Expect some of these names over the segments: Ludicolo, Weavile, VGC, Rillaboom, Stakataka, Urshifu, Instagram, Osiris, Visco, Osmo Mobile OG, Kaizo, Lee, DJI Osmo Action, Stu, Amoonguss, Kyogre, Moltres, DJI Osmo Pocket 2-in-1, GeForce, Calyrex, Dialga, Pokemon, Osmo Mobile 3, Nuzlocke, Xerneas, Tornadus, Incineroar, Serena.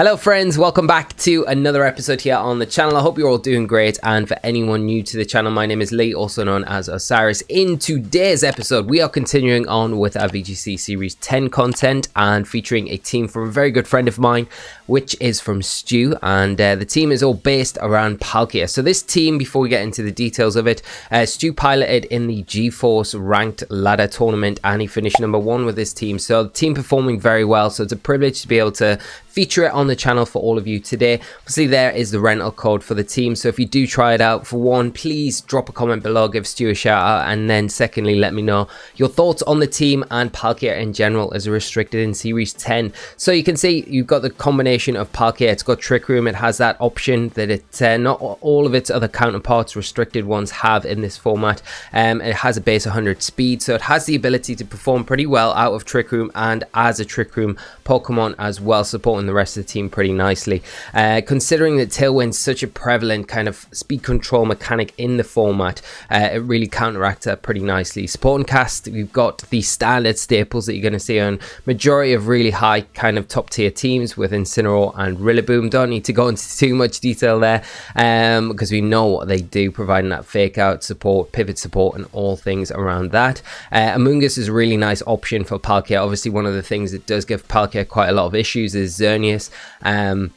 Hello friends, welcome back to another episode here on the channel. I hope you're all doing great, and for anyone new to the channel, my name is Lee, also known as Osiris. In today's episode, we are continuing on with our VGC Series 10 content and featuring a team from a very good friend of mine, which is from Stu, and the team is all based around Palkia. So this team, before we get into the details of it, Stu piloted in the GeForce ranked ladder tournament and he finished #1 with this team. So the team performing very well, so it's a privilege to be able to feature it on the channel for all of you today. Obviously there is the rental code for the team, so if you do try it out, for one, please drop a comment below, give Stu a shout out, and then secondly, let me know your thoughts on the team and Palkia in general as restricted in Series 10. So you can see you've got the combination of Palkia. It's got Trick Room, it has that option that it not all of its other counterparts, restricted ones, have in this format. It has a base 100 speed, so it has the ability to perform pretty well out of Trick Room and as a Trick Room Pokemon as well, supporting the rest of the team pretty nicely. Considering that Tailwind's such a prevalent kind of speed control mechanic in the format, it really counteracts that pretty nicely. Supporting cast, you've got the standard staples that you're going to see on majority of really high kind of top tier teams with Incineroar and Rillaboom. Don't need to go into too much detail there because we know what they do, providing that fake out support, pivot support, and all things around that. Amoonguss is a really nice option for Palkia. Obviously one of the things that does give Palkia quite a lot of issues is Xerneas, and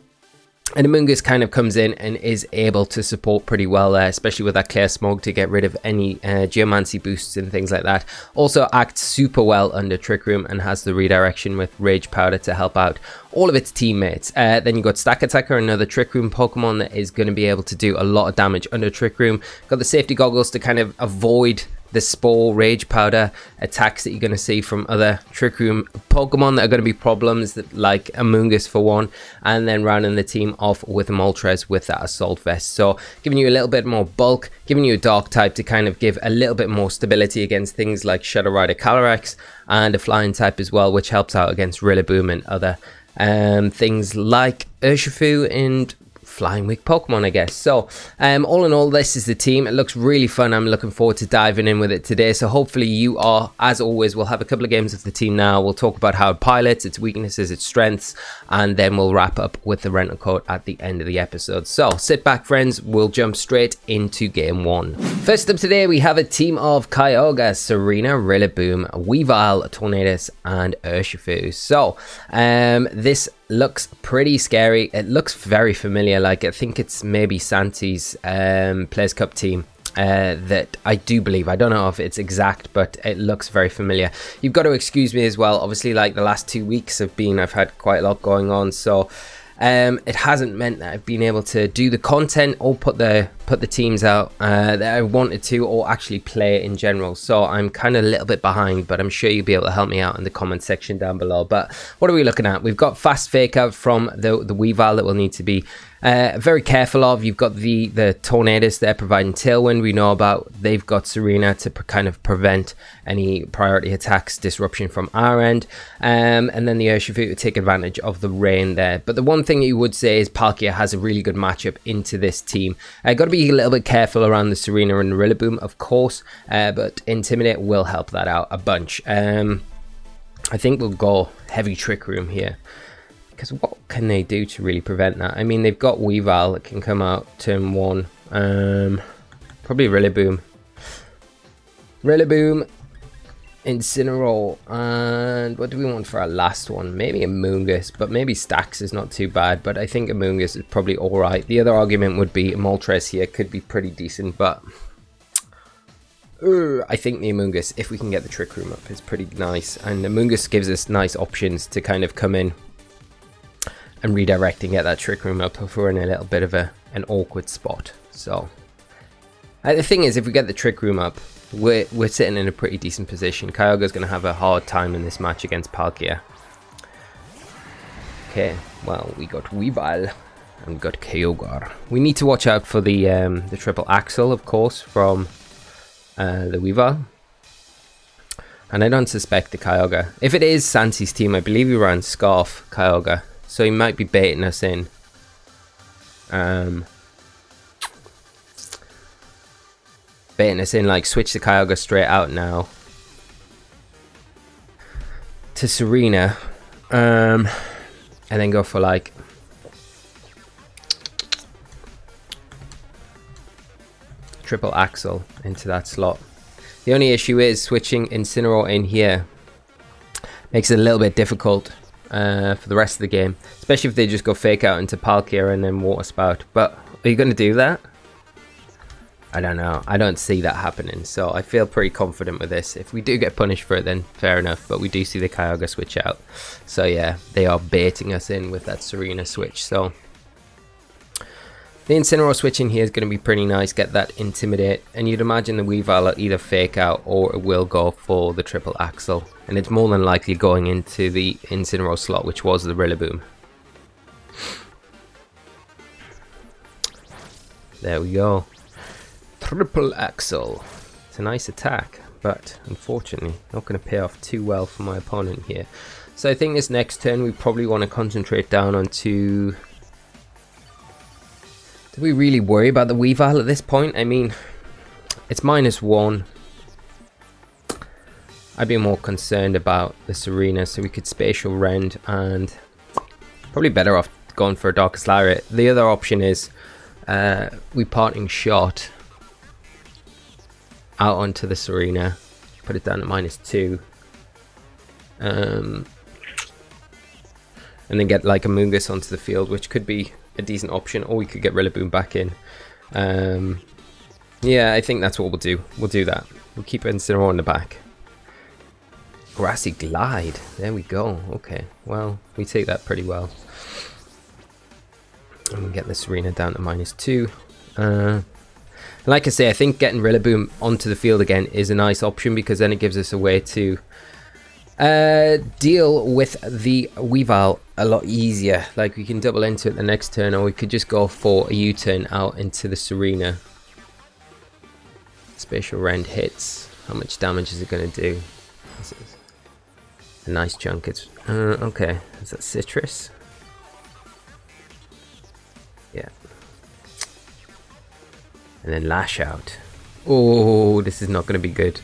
Amoonguss kind of comes in and is able to support pretty well there, especially with that Clear Smog to get rid of any Geomancy boosts and things like that. Also acts super well under Trick Room and has the redirection with Rage Powder to help out all of its teammates. Then you've got Stakataka, another Trick Room Pokemon that is going to be able to do a lot of damage under Trick Room. Got the safety goggles to kind of avoid the Spore, Rage Powder attacks that you're going to see from other Trick Room Pokemon that are going to be problems, that, like Amoonguss for one, and then rounding the team off with Moltres with that Assault Vest. So giving you a little bit more bulk, giving you a Dark type to kind of give a little bit more stability against things like Shadow Rider Calyrex, and a Flying type as well, which helps out against Rillaboom and other things like Urshifu and Flying weak Pokemon, I guess. So all in all, this is the team. It looks really fun. I'm looking forward to diving in with it today, so hopefully you are. As always, we'll have a couple of games of the team now. We'll talk about how it pilots, its weaknesses, its strengths, and then we'll wrap up with the rental code at the end of the episode. So sit back friends, we'll jump straight into game one. First up today, we have a team of Kyogre, Serena, Rillaboom, Weavile, Tornadus, and Urshifu. So this looks pretty scary. It looks very familiar. Like, I think it's maybe Santi's Players Cup team that I do believe. I don't know if it's exact, but it looks very familiar. You've got to excuse me as well. Obviously, like, the last 2 weeks I've had quite a lot going on, so it hasn't meant that I've been able to do the content or put the teams out that I wanted to, or actually play in general. So I'm kind of a little bit behind, but I'm sure you'll be able to help me out in the comment section down below. But what are we looking at? We've got fast fake out from the Weavile that we'll need to be very careful of. You've got the Tornadus there providing Tailwind, we know about. They've got Serena to kind of prevent any priority attacks, disruption from our end, and then the Urshifu to take advantage of the rain there. But the one thing that you would say is Palkia has a really good matchup into this team. Got to be a little bit careful around the Serena and Rillaboom, of course, but Intimidate will help that out a bunch. I think we'll go heavy Trick Room here, because what can they do to really prevent that? I mean, they've got Weavile that can come out turn one, probably Rillaboom, Incineroar, and what do we want for our last one? Maybe Amoonguss, but maybe Stax is not too bad, but I think Amoonguss is probably all right. The other argument would be Moltres here could be pretty decent, but I think the Amoonguss, if we can get the Trick Room up, is pretty nice, and Amoonguss gives us nice options to kind of come in and redirect and get that Trick Room up if we're in a little bit of an awkward spot. So the thing is, if we get the Trick Room up, we're sitting in a pretty decent position. Kyogre's going to have a hard time in this match against Palkia. Okay, well, we got Weavile and we got Kyogre. We need to watch out for the triple axle, of course, from the Weavile. And I don't suspect the Kyogre. If it is Santi's team, I believe he ran Scarf Kyogre, so he might be baiting us in. Like, switch the Kyogre straight out now to Serena, and then go for like Triple Axle into that slot. The only issue is switching Incineroar in here makes it a little bit difficult for the rest of the game, especially if they just go Fake Out into Palkia and then Water Spout. But are you going to do that? I don't know. I don't see that happening, so I feel pretty confident with this. If we do get punished for it, then fair enough, but we do see the Kyogre switch out. So yeah, they are baiting us in with that Serena switch, so the Incineroar switch in here is going to be pretty nice, get that Intimidate, and you'd imagine the Weavile will either Fake Out or it will go for the Triple Axle, and it's more than likely going into the Incineroar slot, which was the Rillaboom. There we go. Triple Axle. It's a nice attack, but unfortunately not going to pay off too well for my opponent here. So I think this next turn we probably want to concentrate down onto... Do we really worry about the Weavile at this point? I mean, it's -1. I'd be more concerned about the Serena, so we could Spatial Rend and probably better off going for a Darkest Lair. The other option is we Parting Shot out onto the Serena, put it down at -2, and then get like Amoonguss onto the field, which could be a decent option, or we could get Rillaboom back in. Yeah, I think that's what we'll do. We'll do that. We'll keep Incineroar in the back. Grassy Glide, there we go. Okay, well, we take that pretty well, and we get the Serena down to -2. Like I say, I think getting Rillaboom onto the field again is a nice option, because then it gives us a way to deal with the Weavile a lot easier. Like, we can double into it the next turn, or we could just go for a U-turn out into the Serena. Spatial Rend hits. How much damage is it going to do? This is a nice chunk. It's okay. Is that Citrus? Yeah. And then Lash Out. Oh, this is not going to be good.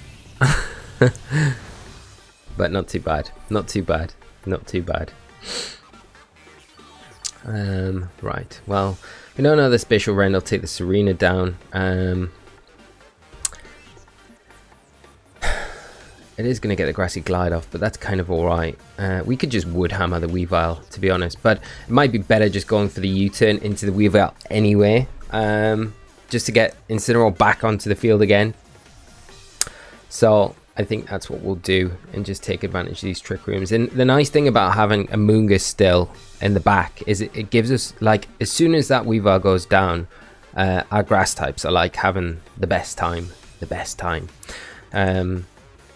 But not too bad. Not too bad. Not too bad. Right. Well, we don't know the Spatial Rend. I'll take the Serena down. It is going to get the Grassy Glide off, but that's kind of alright. We could just Wood Hammer the Weavile, to be honest. But it might be better just going for the U-turn into the Weavile anyway. Just to get Incineroar back onto the field again. So I think that's what we'll do, and just take advantage of these Trick Rooms. And the nice thing about having Amoonguss still in the back is it gives us, like, as soon as that Weavile goes down, our grass types are like having the best time. The best time.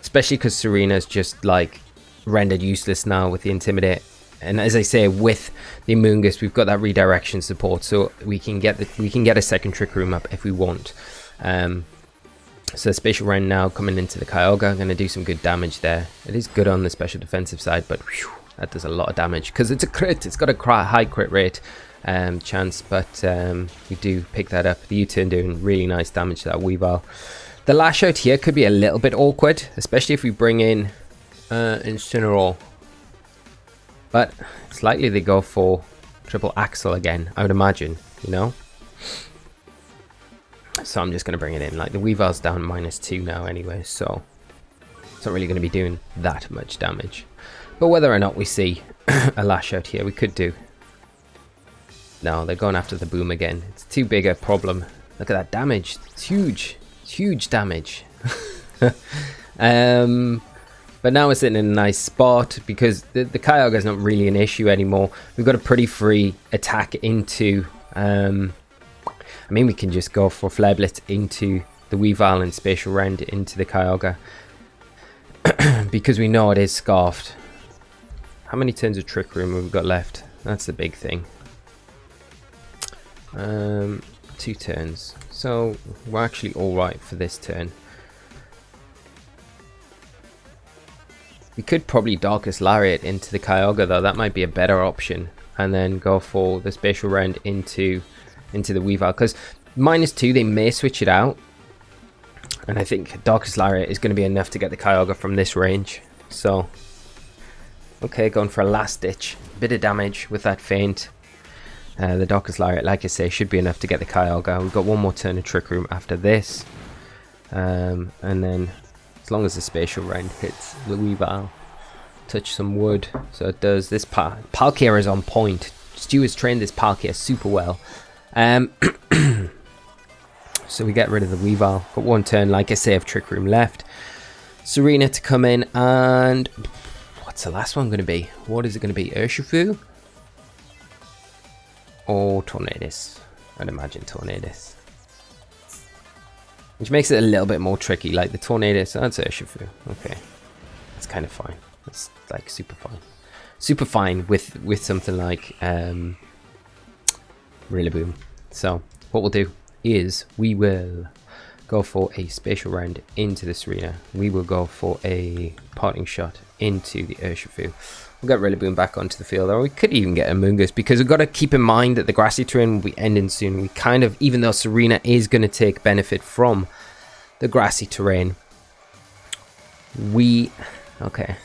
Especially because Serena's just like rendered useless now with the Intimidate. And as I say, with the Amoonguss, we've got that redirection support, so we can get a second Trick Room up if we want. So Spatial Rend now coming into the Kyogre, going to do some good damage there. It is good on the special defensive side, but whew, that does a lot of damage because it's a crit. It's got a high crit rate chance, but we do pick that up. The U-turn doing really nice damage to that Weavile. The Lash Out here could be a little bit awkward, especially if we bring in Incineroar. But it's likely they go for Triple Axle again, I would imagine, you know? So I'm just going to bring it in. Like, the Weavile's down -2 now anyway, so it's not really going to be doing that much damage. But whether or not we see a Lash Out here, we could do. No, they're going after the Boom again. It's too big a problem. Look at that damage. It's huge. It's huge damage. But now we're sitting in a nice spot, because the Kyogre is not really an issue anymore. We've got a pretty free attack into... I mean, we can just go for Flare Blitz into the Weavile and Spatial Rend into the Kyogre. Because we know it is Scarfed. How many turns of Trick Room have we got left? That's the big thing. 2 turns. So we're actually alright for this turn. We could probably Darkest Lariat into the Kyogre though, that might be a better option. And then go for the Spatial Rend into the Weavile. Because -2, they may switch it out. And I think Darkest Lariat is going to be enough to get the Kyogre from this range. So, okay, going for a last ditch. Bit of damage with that Feint. The Darkest Lariat, like I say, should be enough to get the Kyogre. We've got one more turn of Trick Room after this. And then, as long as the Spatial Round hits the Weavile, touch some wood. So it does. This Palkia is on point. Stu has trained this Palkia super well. So we get rid of the Weavile. Got one turn, like I say, of Trick Room left. Serena to come in, and what's the last one going to be? What is it going to be? Urshifu? Or Tornadus? I'd imagine Tornadus. Which makes it a little bit more tricky. Like the Tornadus, that's Urshifu. Okay. That's kind of fine. That's like super fine. Super fine with something like Rillaboom. So what we'll do is we will go for a Spatial Round into this arena. We will go for a Parting Shot into the Urshifu. We'll get Rillaboom back onto the field, or we could even get Amoonguss, because we've got to keep in mind that the grassy terrain will be ending soon. We kind of, even though Serena is going to take benefit from the grassy terrain, we... okay.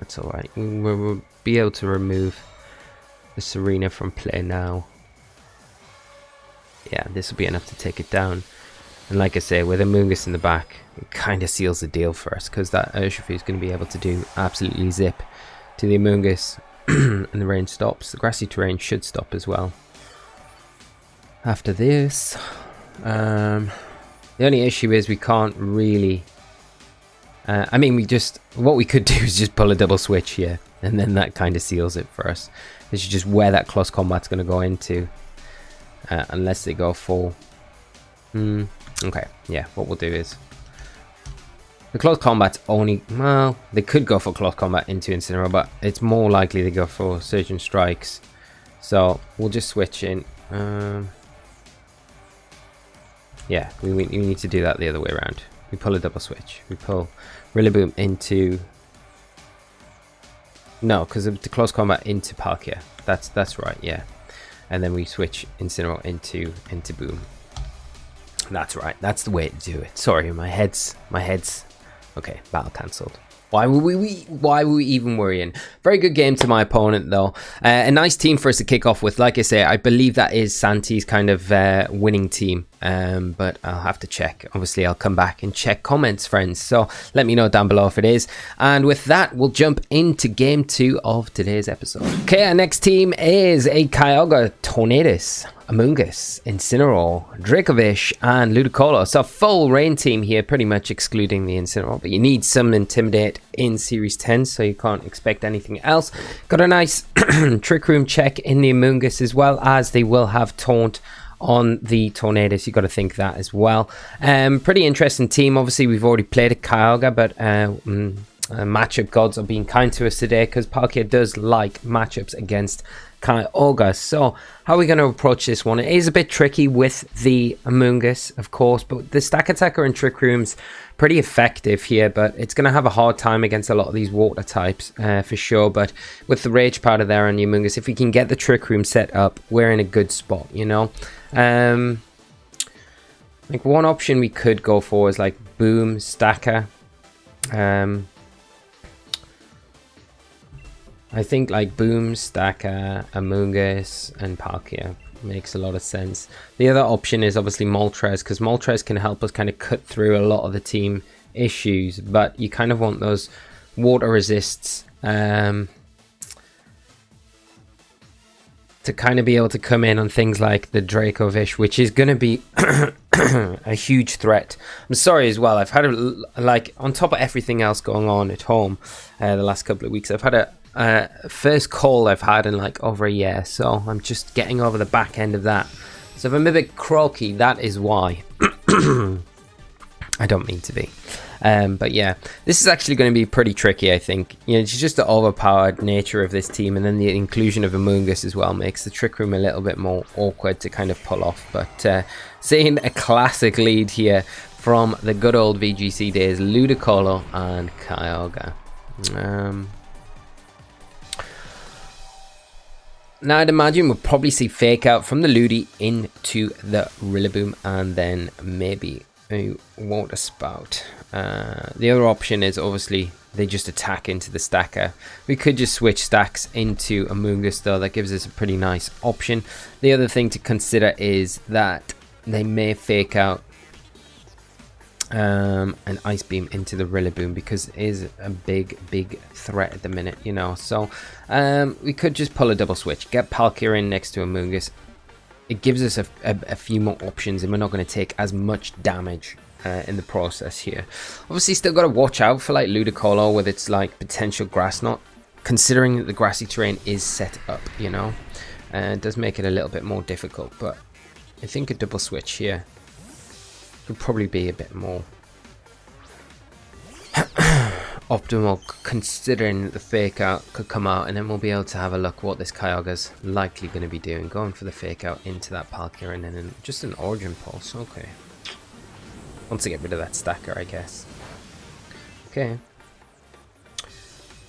That's alright. We'll be able to remove the Serena from play now. Yeah, this will be enough to take it down. And like I say, with Amoonguss in the back, it kind of seals the deal for us, because that Urshifu is going to be able to do absolutely zip to the Amoonguss. And the rain stops. The grassy terrain should stop as well. After this, the only issue is we can't really... I mean, what we could do is just pull a double switch here, and then that kind of seals it for us. This is just where that close combat's going to go into, unless they go full. Okay, yeah, what we'll do is, the close combat's only, well, they could go for close combat into Incineroar, but it's more likely they go for Surgeon Strikes. So we'll just switch in. Yeah, we need to do that the other way around. We pull a double switch. We pull Rillaboom into... no, because of the close combat into Palkia. That's right, yeah. And then we switch Incineroar into Boom. That's right. That's the way to do it. Sorry, my head's... okay, battle cancelled. Why were we even worrying? Very good game to my opponent, though. A nice team for us to kick off with. Like I say, I believe that is Santi's kind of winning team. But I'll have to check. Obviously, I'll come back and check comments, friends. So let me know down below if it is. And with that, we'll jump into game 2 of today's episode. Okay, our next team is a Kyogre, Tornadus, Amoonguss, Incineroar, Dracovish, and Ludicolo. So full rain team here, pretty much excluding the Incineroar, but you need some Intimidate in Series 10, so you can't expect anything else. Got a nice Trick Room check in the Amoonguss, as well as they will have Taunt on the Tornadus. You got to think that as well. Pretty interesting team. Obviously, we've already played a Kyogre, but... matchup gods are being kind to us today, because Palkia does like matchups against Kyogre. So how are we going to approach this one? It is a bit tricky with the Amoonguss, of course, but the Stakataka and Trick Room's pretty effective here, but it's going to have a hard time against a lot of these water types for sure. But with the Rage Powder there on the Amoonguss, if we can get the Trick Room set up, we're in a good spot, you know. Like one option we could go for is like Boom, Staka. I think like Boom, Staka, Amoonguss, and Palkia makes a lot of sense. The other option is obviously Moltres, because Moltres can help us kind of cut through a lot of the team issues, but you kind of want those water resists to kind of be able to come in on things like the Dracovish, which is going to be a huge threat. I'm sorry as well, I've had like, on top of everything else going on at home the last couple of weeks, I've had a first call I've had in like over a year, so I'm just getting over the back end of that. So if I'm a bit croaky, that is why. I don't mean to be, but yeah, this is actually going to be pretty tricky, I think. You know, it's just the overpowered nature of this team, and then the inclusion of Amoonguss as well makes the Trick Room a little bit more awkward to kind of pull off. But seeing a classic lead here from the good old VGC days, Ludicolo and Kyogre. Now I'd imagine we'll probably see Fake Out from the Ludi into the Rillaboom, and then maybe and won't spout. The other option is obviously they just attack into the Stacker. We could just switch stacks into Amoonguss though, that gives us a pretty nice option. The other thing to consider is that they may fake out an Ice Beam into the Rillaboom because it is a big threat at the minute, you know. So we could just pull a double switch, get Palkia in next to Amoonguss. It gives us a few more options and we're not going to take as much damage in the process here. Obviously still got to watch out for like Ludicolo with its like potential Grass Knot, considering that the grassy terrain is set up, you know. It does make it a little bit more difficult, but I think a double switch here could probably be a bit more optimal, considering the fake out could come out, and then we'll be able to have a look what this Kyogre's likely going to be doing, going for the fake out into that Palkia and then just an Origin Pulse. Okay, once I get rid of that Stacker, I guess. Okay,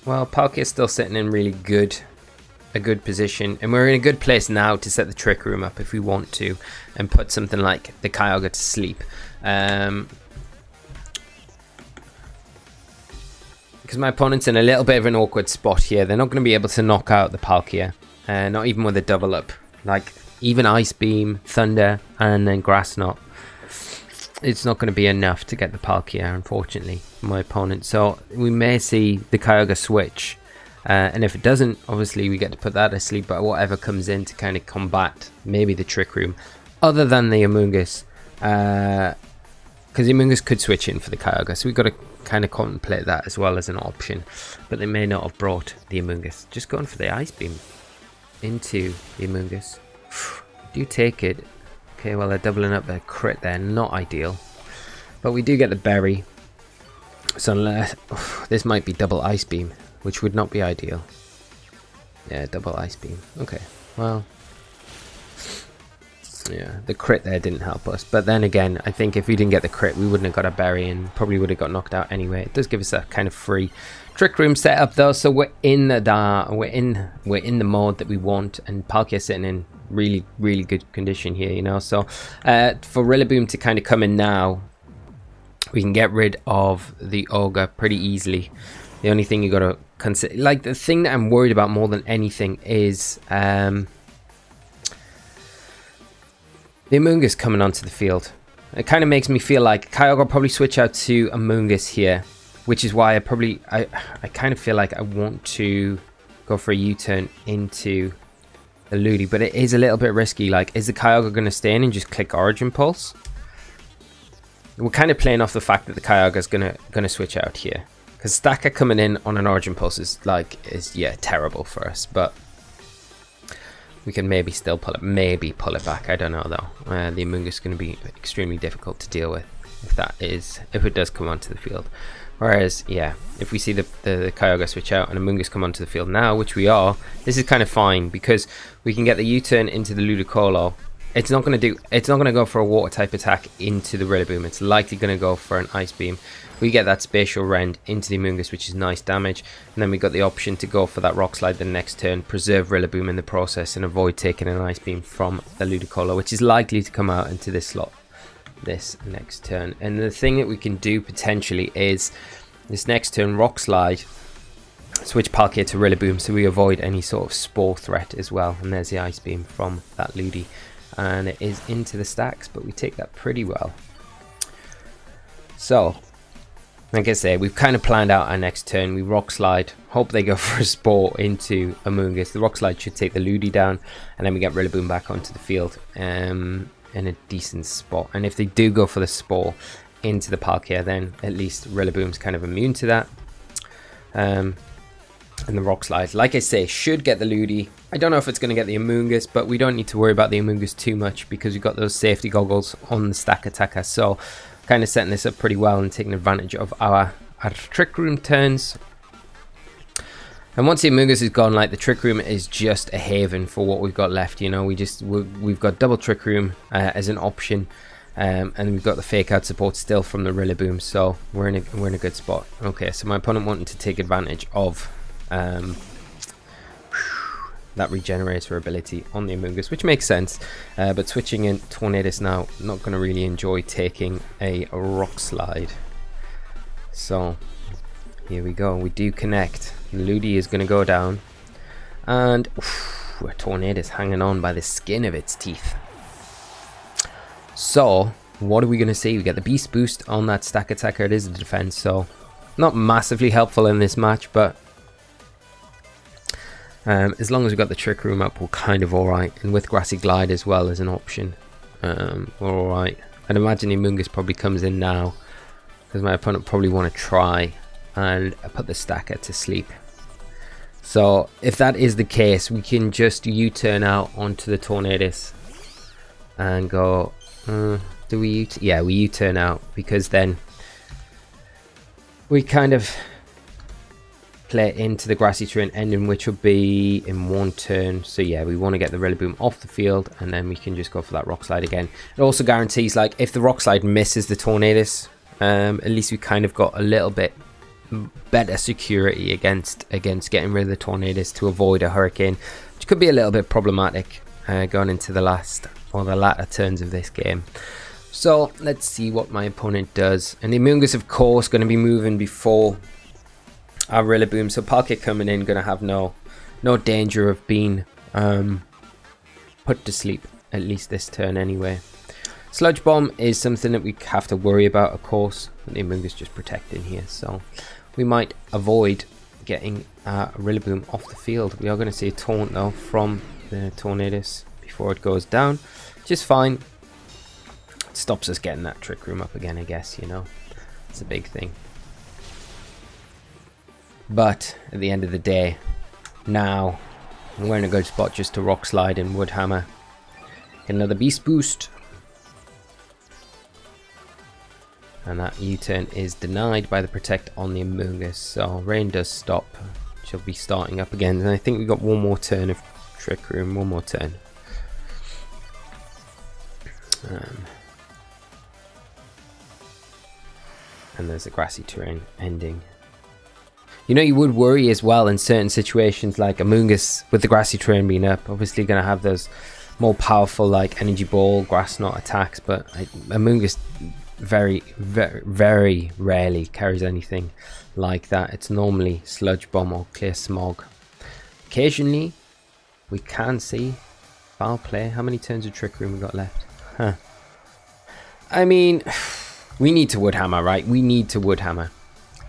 well, Palkia's still sitting in really good good position, and we're in a good place now to set the Trick Room up if we want to and put something like the Kyogre to sleep, because my opponent's in a little bit of an awkward spot here. They're not going to be able to knock out the Palkia, not even with a double up, like even Ice Beam, Thunder and then Grass Knot. It's not going to be enough to get the Palkia, unfortunately, my opponent. So we may see the Kyogre switch. And if it doesn't, obviously we get to put that asleep, but whatever comes in to kind of combat maybe the Trick Room, other than the Amoonguss, because the Amoonguss could switch in for the Kyogre, so we've got to kind of contemplate that as well as an option. But they may not have brought the Amoonguss. Just going for the Ice Beam into the Amoonguss. Do take it. Okay, well, they're doubling up their crit there, not ideal, but we do get the berry, so unless this might be double Ice Beam, which would not be ideal. Yeah, double Ice Beam. Okay, well, yeah, the crit there didn't help us. But then again, I think if we didn't get the crit, we wouldn't have got a berry and probably would have got knocked out anyway. It does give us that kind of free Trick Room setup though, so we're in the we're in the mode that we want, and Palkia's sitting in really good condition here, you know. So for Rillaboom to kind of come in now, we can get rid of the Ogre pretty easily. The only thing you got to consider, like the thing that I'm worried about more than anything is the Amoonguss coming onto the field. It kind of makes me feel like Kyogre will probably switch out to Amoonguss here, which is why I kind of feel like I want to go for a U-turn into the Ludi, but it is a little bit risky. Like, is the Kyogre going to stay in and just click Origin Pulse? We're kind of playing off the fact that the Kyogre is going to switch out here. Because Stacker coming in on an Origin Pulse is yeah, terrible for us, but we can maybe still pull it back. I don't know though. The Amoonguss is going to be extremely difficult to deal with if it does come onto the field. Whereas, yeah, if we see the Kyogre switch out and Amoonguss come onto the field now, which we are, this is kind of fine because we can get the U-turn into the Ludicolo. It's not going to do. It's not going to go for a Water type attack into the Rillaboom. It's likely going to go for an Ice Beam. We get that Spatial Rend into the Amoonguss, which is nice damage, and then we got the option to go for that Rock Slide the next turn, preserve Rillaboom in the process, and avoid taking an Ice Beam from the Ludicolo, which is likely to come out into this slot this next turn. And the thing that we can do potentially is this next turn Rock Slide, switch Palkia to Rillaboom, so we avoid any sort of Spore threat as well. And there's the Ice Beam from that Ludi. And it is into the stacks, but we take that pretty well. So, like I say, we've kind of planned out our next turn. We Rock Slide, hope they go for a Spore into Amoonguss. The Rock Slide should take the Ludi down, and then we get Rillaboom back onto the field in a decent spot. And if they do go for the Spore into the Palkia, then at least Rillaboom's kind of immune to that. And the Rock Slide, like I say, should get the Ludi. I don't know if it's going to get the Amoonguss, but we don't need to worry about the Amoonguss too much because we've got those safety goggles on the Stakataka. So kind of setting this up pretty well and taking advantage of our Trick Room turns. And once the Amoonguss is gone, like, the Trick Room is just a haven for what we've got left, you know. We've got double Trick Room as an option, and we've got the fake out support still from the Rillaboom, so we're in a good spot. Okay, so my opponent wanted to take advantage of that regenerates her ability on the Amoonguss, which makes sense. But switching in Tornadus now, not going to really enjoy taking a Rock Slide. So here we go. We do connect. Ludi is going to go down. And oof, a Tornadus hanging on by the skin of its teeth. So what are we going to see? We get the Beast Boost on that Stakataka. It is a defense, so not massively helpful in this match, but as long as we've got the Trick Room up, we're kind of alright. And with Grassy Glide as well as an option, we're alright. I'd imagine Amoonguss probably comes in now, because my opponent probably want to try and put the Stacker to sleep. So if that is the case, we can just U-turn out onto the Tornadus and go... do we U-turn? Yeah, we U-turn out, because then we kind of play into the grassy terrain ending, which will be in one turn. So yeah, we want to get the Rillaboom off the field, and then we can just go for that Rock Slide again. It also guarantees, like, if the Rock Slide misses the Tornadus, at least we kind of got a little bit better security against getting rid of the Tornadus to avoid a Hurricane, which could be a little bit problematic going into the last or the latter turns of this game. So let's see what my opponent does. And the Amoonguss, of course, going to be moving before our Rillaboom, so Palkia coming in going to have no danger of being put to sleep, at least this turn anyway. Sludge Bomb is something that we have to worry about, of course. The Amoonguss just protecting here, so we might avoid getting Rillaboom off the field. We are going to see a taunt though from the Tornadus before it goes down, which is fine. It stops us getting that Trick Room up again, I guess, you know. It's a big thing. But at the end of the day, now we're in a good spot just to Rock Slide and Wood Hammer. Get another Beast Boost. And that U-turn is denied by the Protect on the Amoonguss, so rain does stop. She'll be starting up again, and I think we've got one more turn of Trick Room, one more turn. And there's the grassy terrain ending. You know, you would worry as well in certain situations, like Amoonguss with the grassy terrain being up, obviously going to have those more powerful, like, energy ball, grass knot attacks, but Amoonguss very, very, very rarely carries anything like that. It's normally Sludge Bomb or Clear Smog. Occasionally, we can see foul play. How many turns of Trick Room we got left? Huh. I mean, we need to Wood Hammer, right? We need to Wood Hammer.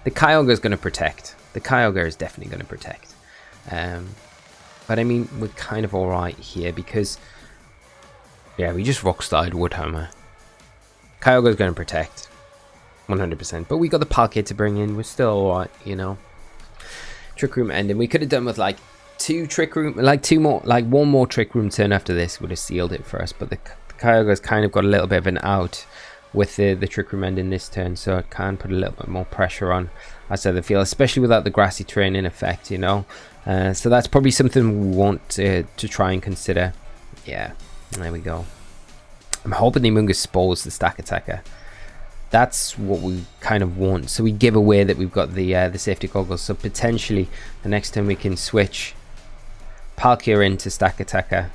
The Kyogre is going to protect. The Kyogre is definitely going to protect. But I mean, we're kind of alright here because, yeah, we just Rock Slide Wood Hammer. Kyogre's going to protect, 100%. But we got the Palkia to bring in. We're still alright, you know. Trick Room ending. We could have done with like one more Trick Room turn after this would have sealed it for us. But the Kyogre's kind of got a little bit of an out with the Trick Room ending this turn, so it can put a little bit more pressure on outside the field, especially without the grassy terrain in effect, you know. So that's probably something we want to try and consider. Yeah, there we go. I'm hoping the Amoonguss spoils the Stakataka. That's what we kind of want. So we give away that we've got the safety goggles. So potentially the next turn we can switch Palkia into Stakataka.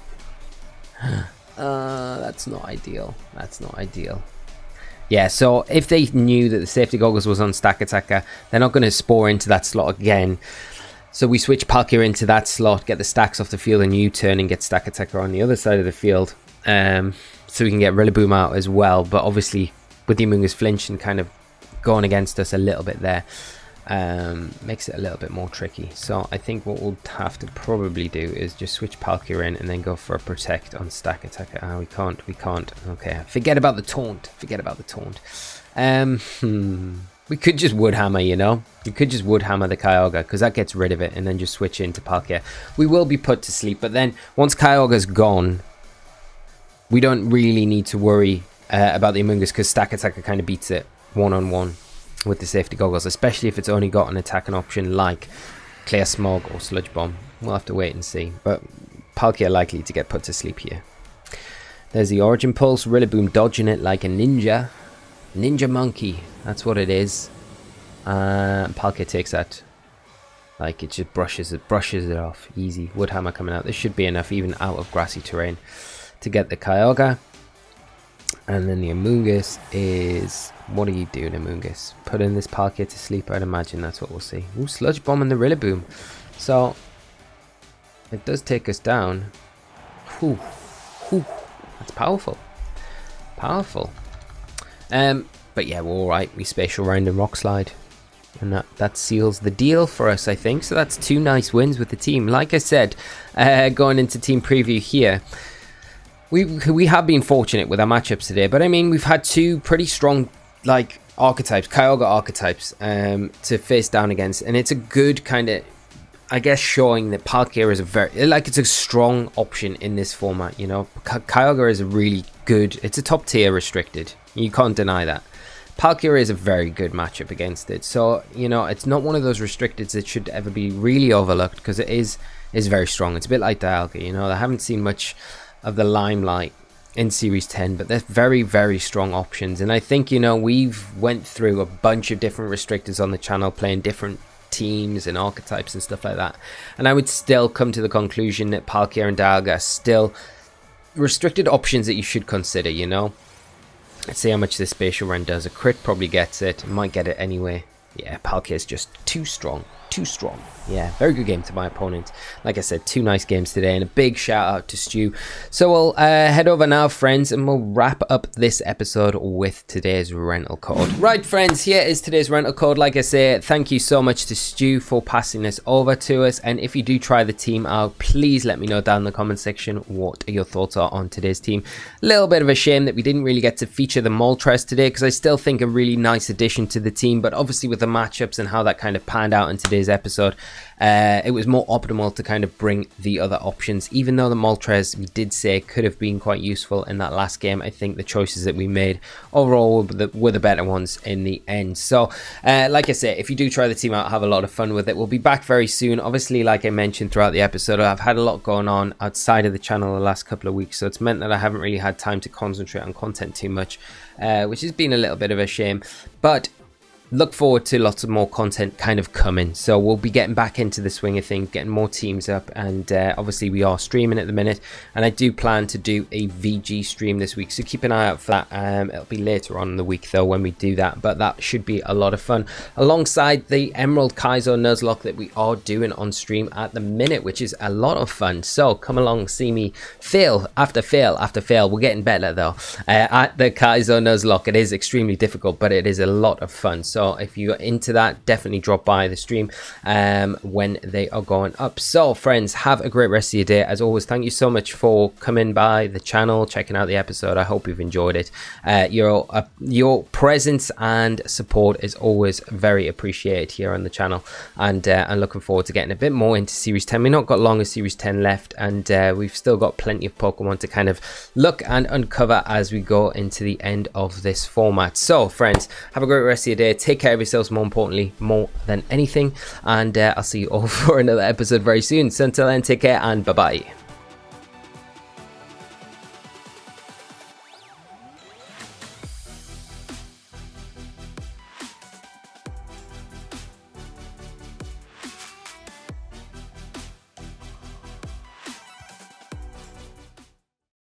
That's not ideal. That's not ideal. Yeah, so if they knew that the safety goggles was on Stakataka, they're not going to spore into that slot again. So we switch Palkia into that slot, get the stacks off the field, and U-turn and get Stakataka on the other side of the field. So we can get Rillaboom out as well, but obviously with the Amoonguss flinching kind of going against us a little bit there, makes it a little bit more tricky. So I think what we'll have to probably do is just switch Palkia in and then go for a Protect on Stakataka. Ah, we can't. Okay, forget about the taunt. We could just Wood Hammer, you know. We could just Wood Hammer the Kyogre, because that gets rid of it, and then just switch into Palkia. We will be put to sleep, but then once Kyogre's gone, we don't really need to worry about the Amoonguss, because Stakataka kind of beats it one-on-one with the safety goggles, especially if it's only got an attacking option like Clear Smog or Sludge Bomb. We'll have to wait and see, but Palkia likely to get put to sleep here. There's the Origin Pulse, Rillaboom dodging it like a ninja. Ninja monkey, that's what it is. Palkia takes that Like, it just brushes it off. Easy. Wood Hammer coming out. This should be enough, even out of grassy terrain, to get the Kyogre. And then the Amoonguss is... What are you doing, Amoonguss? Putting this Palkia to sleep, I'd imagine that's what we'll see. Ooh, Sludge Bomb and the Rillaboom. So, it does take us down. Ooh, ooh, that's powerful. Powerful. But yeah, we're alright. We Spatial Round and Rock Slide. And that seals the deal for us, I think. So that's two nice wins with the team. Like I said, going into team preview here, we have been fortunate with our matchups today. But I mean, we've had two pretty strong like archetypes, Kyogre archetypes, to face down against, and it's a good kind of, I guess, showing that Palkia is a very, like, it's a strong option in this format. You know, Kyogre is a really good. It's a top tier restricted. You can't deny that. Palkia is a very good matchup against it, so, you know, it's not one of those restricteds that should ever be really overlooked, because it is very strong. It's a bit like Dialga, you know, they haven't seen much of the limelight in Series 10, but they're very, very strong options. And I think, you know, we've went through a bunch of different restrictors on the channel, playing different teams and archetypes and stuff like that, and I would still come to the conclusion that Palkia and Dialga are still restricted options that you should consider, you know. Let's see how much this Spatial Round does. A crit probably gets it. Might get it anyway. Yeah, Palkia is just too strong. Too strong. Yeah, very good game to my opponent. Like I said, two nice games today. And a big shout out to Stu. So we'll head over now, friends. And we'll wrap up this episode with today's rental code. Right, friends. Here is today's rental code. Like I say, thank you so much to Stu for passing this over to us. And if you do try the team out, please let me know down in the comment section what your thoughts are on today's team. A little bit of a shame that we didn't really get to feature the Moltres today, because I still think a really nice addition to the team. But obviously with the matchups and how that kind of panned out in today's episode, it was more optimal to kind of bring the other options, even though the Moltres, we did say, could have been quite useful in that last game. I think the choices that we made overall were the better ones in the end. So like I say, if you do try the team out, have a lot of fun with it. We'll be back very soon. Obviously, like I mentioned throughout the episode, I've had a lot going on outside of the channel the last couple of weeks, so it's meant that I haven't really had time to concentrate on content too much, which has been a little bit of a shame. But look forward to lots of more content kind of coming, so we'll be getting back into the swing of things, getting more teams up, and obviously we are streaming at the minute, and I do plan to do a VG stream this week, so keep an eye out for that. It'll be later on in the week though when we do that, but that should be a lot of fun, alongside the Emerald Kaizo Nuzlocke that we are doing on stream at the minute, which is a lot of fun. So come along, see me fail after fail after fail. We're getting better though at the Kaizo Nuzlocke. It is extremely difficult, but it is a lot of fun. So if you're into that, definitely drop by the stream when they are going up. So friends, have a great rest of your day. As always, thank you so much for coming by the channel, checking out the episode. I hope you've enjoyed it. Your presence and support is always very appreciated here on the channel. And I'm looking forward to getting a bit more into Series 10. We've not got long of Series 10 left, and we've still got plenty of Pokemon to kind of look and uncover as we go into the end of this format. So friends, have a great rest of your day. Take care of yourselves, more importantly, more than anything, and I'll see you all for another episode very soon. So until then, take care and bye-bye.